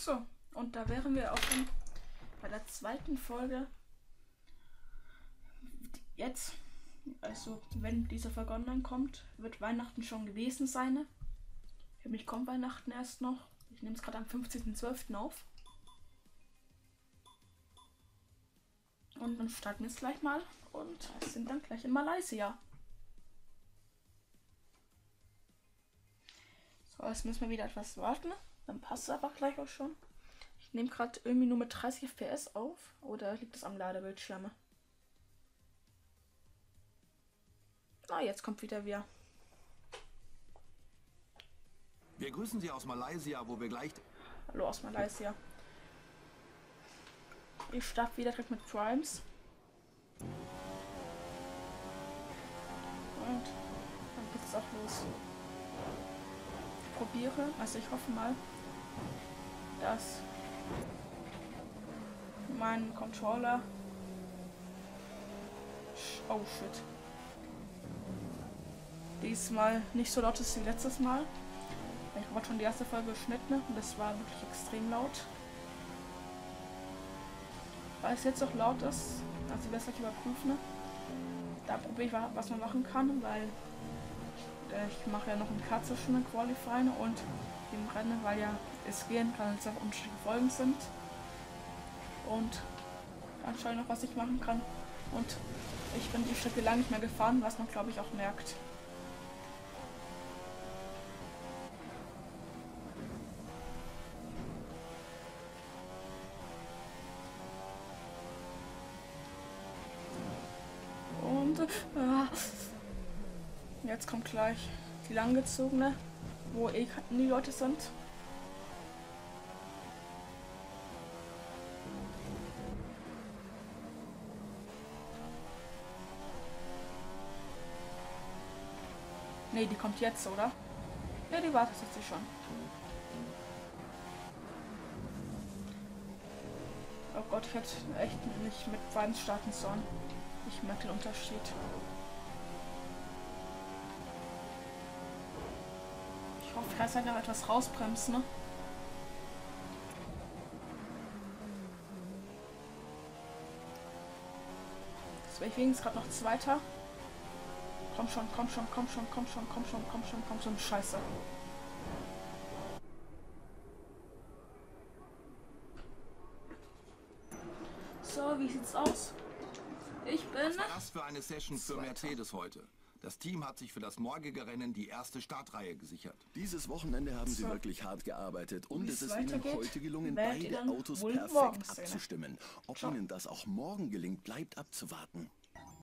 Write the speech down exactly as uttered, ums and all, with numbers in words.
So, und da wären wir auch schon bei der zweiten Folge. Jetzt, also wenn diese Folge online kommt, wird Weihnachten schon gewesen sein. Für mich kommt Weihnachten erst noch. Ich nehme es gerade am fünfzehnten zwölften auf. Und dann starten wir es gleich mal und sind dann gleich in Malaysia. So, jetzt müssen wir wieder etwas warten. Dann passt es einfach gleich auch schon. Ich nehme gerade irgendwie nur mit dreißig F P S auf. Oder liegt es am Ladebildschirm? Ah, jetzt kommt wieder wir. Wir grüßen Sie aus Malaysia, wo wir gleich... Hallo aus Malaysia. Ich starte wieder direkt mit Primes. Und dann geht es auch los. Ich probiere, also ich hoffe mal, dass mein Controller... Oh shit. Diesmal nicht so laut ist wie letztes Mal. Ich habe schon die erste Folge geschnitten und das war wirklich extrem laut. Weil es jetzt auch laut ist, also ich werde es gleich überprüfen. Da probiere ich, was man machen kann, weil ich mache ja noch einen Cut zwischen dem Qualifying und dem Rennen, weil ja es gehen kann, es auch unterschiedliche Folgen sind. Und dann schaue ich noch, was ich machen kann. Und ich bin die Strecke lange nicht mehr gefahren, was man glaube ich auch merkt. Jetzt kommt gleich die langgezogene, wo eh die Leute sind. Ne, die kommt jetzt, oder? Ne, die wartet jetzt schon. Oh Gott, ich hätte echt nicht mit Wein starten sollen. Ich merke den Unterschied. Ich hoffe, ich kann es halt noch etwas rausbremsen. Ne? Deswegen ist gerade noch Zweiter. Komm schon, komm schon, komm schon, komm schon, komm schon, komm schon, komm schon, Scheiße. So, wie sieht's aus? Ich bin... Das für eine Session für Mercedes heute. Das Team hat sich für das morgige Rennen die erste Startreihe gesichert. Dieses Wochenende haben sie so wirklich hart gearbeitet und es ist ihnen heute gelungen, beide Autos perfekt abzustimmen. Ob ihnen das auch morgen gelingt, bleibt abzuwarten.